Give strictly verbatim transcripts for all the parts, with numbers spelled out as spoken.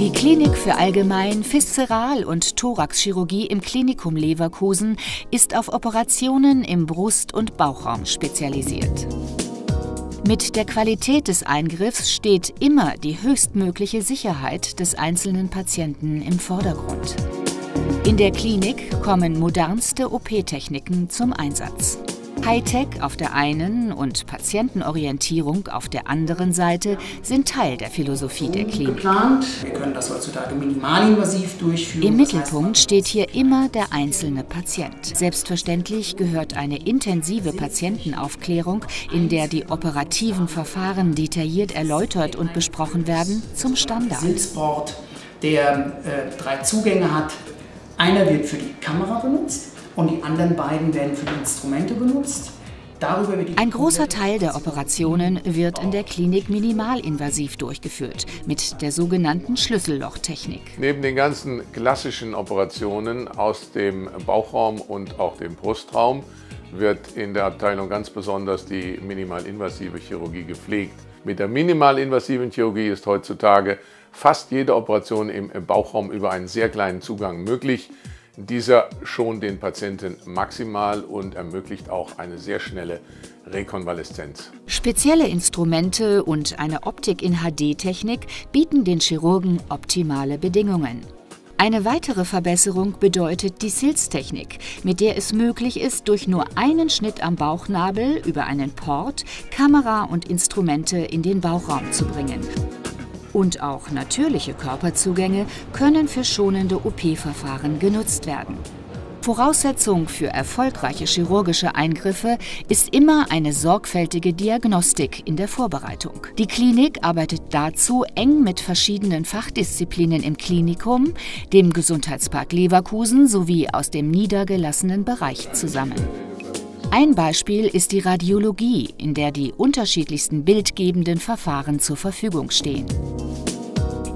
Die Klinik für Allgemein-, Visceral- und Thoraxchirurgie im Klinikum Leverkusen ist auf Operationen im Brust- und Bauchraum spezialisiert. Mit der Qualität des Eingriffs steht immer die höchstmögliche Sicherheit des einzelnen Patienten im Vordergrund. In der Klinik kommen modernste O P-Techniken zum Einsatz. Hightech auf der einen und Patientenorientierung auf der anderen Seite sind Teil der Philosophie der Klinik. Geplant. Wir können das heutzutage minimalinvasiv durchführen. Im Mittelpunkt steht hier immer der einzelne Patient. Selbstverständlich gehört eine intensive Patientenaufklärung, in der die operativen Verfahren detailliert erläutert und besprochen werden, zum Standard. S I L S-Board, der äh, drei Zugänge hat. Einer wird für die Kamera benutzt. Und die anderen beiden werden für die Instrumente benutzt. Darüber wird die Ein großer Teil der Operationen wird in der Klinik minimalinvasiv durchgeführt, mit der sogenannten Schlüssellochtechnik. Neben den ganzen klassischen Operationen aus dem Bauchraum und auch dem Brustraum wird in der Abteilung ganz besonders die minimalinvasive Chirurgie gepflegt. Mit der minimalinvasiven Chirurgie ist heutzutage fast jede Operation im Bauchraum über einen sehr kleinen Zugang möglich. Dieser schont den Patienten maximal und ermöglicht auch eine sehr schnelle Rekonvaleszenz. Spezielle Instrumente und eine Optik in H D-Technik bieten den Chirurgen optimale Bedingungen. Eine weitere Verbesserung bedeutet die S I L S-Technik, mit der es möglich ist, durch nur einen Schnitt am Bauchnabel über einen Port Kamera und Instrumente in den Bauchraum zu bringen. Und auch natürliche Körperzugänge können für schonende O P-Verfahren genutzt werden. Voraussetzung für erfolgreiche chirurgische Eingriffe ist immer eine sorgfältige Diagnostik in der Vorbereitung. Die Klinik arbeitet dazu eng mit verschiedenen Fachdisziplinen im Klinikum, dem Gesundheitspark Leverkusen sowie aus dem niedergelassenen Bereich zusammen. Ein Beispiel ist die Radiologie, in der die unterschiedlichsten bildgebenden Verfahren zur Verfügung stehen.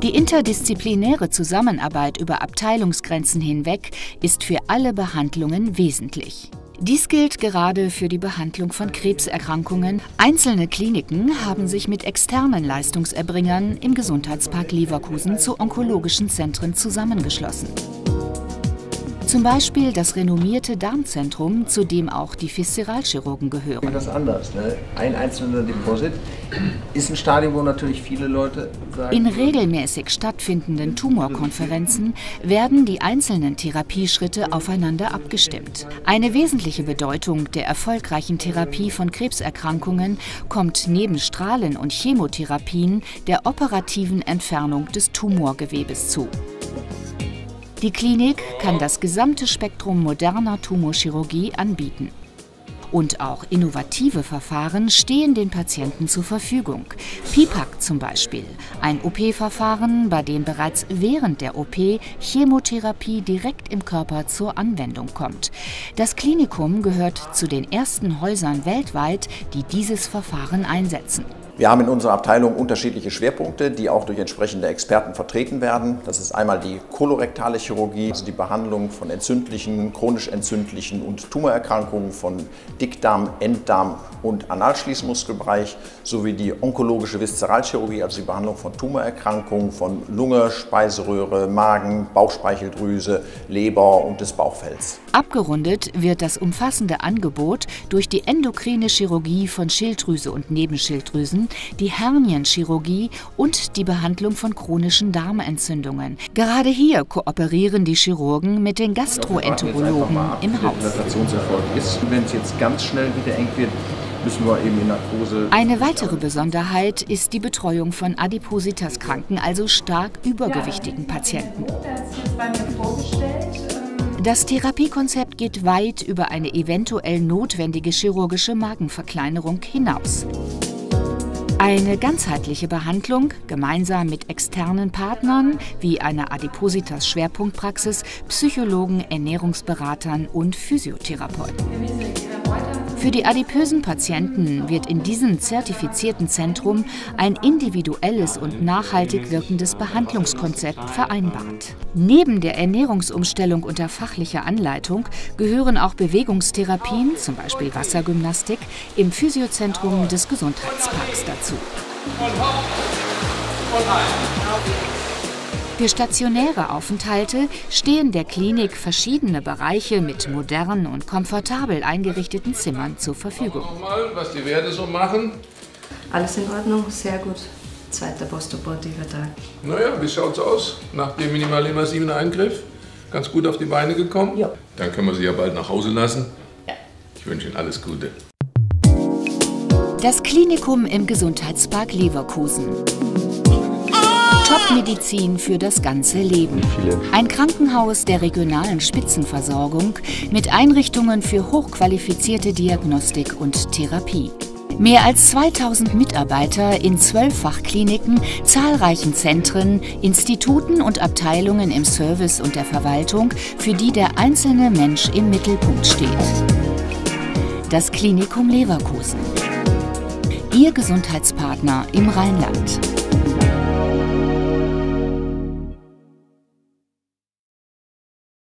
Die interdisziplinäre Zusammenarbeit über Abteilungsgrenzen hinweg ist für alle Behandlungen wesentlich. Dies gilt gerade für die Behandlung von Krebserkrankungen. Einzelne Kliniken haben sich mit externen Leistungserbringern im Gesundheitspark Leverkusen zu onkologischen Zentren zusammengeschlossen. Zum Beispiel das renommierte Darmzentrum, zu dem auch die Visceralchirurgen gehören. Das ist anders, ne? Ein einzelner Deposit ist ein Stadium, wo natürlich viele Leute sagen... In regelmäßig stattfindenden Tumorkonferenzen werden die einzelnen Therapieschritte aufeinander abgestimmt. Eine wesentliche Bedeutung der erfolgreichen Therapie von Krebserkrankungen kommt neben Strahlen- und Chemotherapien der operativen Entfernung des Tumorgewebes zu. Die Klinik kann das gesamte Spektrum moderner Tumorchirurgie anbieten. Und auch innovative Verfahren stehen den Patienten zur Verfügung. PIPAC zum Beispiel, ein O P-Verfahren, bei dem bereits während der O P Chemotherapie direkt im Körper zur Anwendung kommt. Das Klinikum gehört zu den ersten Häusern weltweit, die dieses Verfahren einsetzen. Wir haben in unserer Abteilung unterschiedliche Schwerpunkte, die auch durch entsprechende Experten vertreten werden. Das ist einmal die kolorektale Chirurgie, also die Behandlung von entzündlichen, chronisch entzündlichen und Tumorerkrankungen von Dickdarm, Enddarm und Analschließmuskelbereich, sowie die onkologische Viszeralchirurgie, also die Behandlung von Tumorerkrankungen von Lunge, Speiseröhre, Magen, Bauchspeicheldrüse, Leber und des Bauchfells. Abgerundet wird das umfassende Angebot durch die endokrine Chirurgie von Schilddrüse und Nebenschilddrüsen, die Hernienchirurgie und die Behandlung von chronischen Darmentzündungen. Gerade hier kooperieren die Chirurgen mit den Gastroenterologen im Haus. Wenn es jetzt ganz schnell wieder eng wird, müssen wir eben in Narkose. Eine weitere Besonderheit ist die Betreuung von Adipositas-Kranken, also stark übergewichtigen Patienten. Das Therapiekonzept geht weit über eine eventuell notwendige chirurgische Magenverkleinerung hinaus. Eine ganzheitliche Behandlung, gemeinsam mit externen Partnern wie einer Adipositas-Schwerpunktpraxis, Psychologen, Ernährungsberatern und Physiotherapeuten. Für die adipösen Patienten wird in diesem zertifizierten Zentrum ein individuelles und nachhaltig wirkendes Behandlungskonzept vereinbart. Neben der Ernährungsumstellung unter fachlicher Anleitung gehören auch Bewegungstherapien, zum Beispiel Wassergymnastik, im Physiozentrum des Gesundheitsparks dazu. Und hopp und rein. Für stationäre Aufenthalte stehen der Klinik verschiedene Bereiche mit modernen und komfortabel eingerichteten Zimmern zur Verfügung. Mal, was die Werte so machen. Alles in Ordnung, sehr gut. Zweiter postoperative Tag. Naja, wie schaut's aus? Nach dem minimalinvasiven Eingriff ganz gut auf die Beine gekommen. Ja. Dann können wir Sie ja bald nach Hause lassen. Ja. Ich wünsche Ihnen alles Gute. Das Klinikum im Gesundheitspark Leverkusen. Top-Medizin für das ganze Leben. Ein Krankenhaus der regionalen Spitzenversorgung mit Einrichtungen für hochqualifizierte Diagnostik und Therapie. Mehr als zweitausend Mitarbeiter in zwölf Fachkliniken, zahlreichen Zentren, Instituten und Abteilungen im Service und der Verwaltung, für die der einzelne Mensch im Mittelpunkt steht. Das Klinikum Leverkusen. Ihr Gesundheitspartner im Rheinland.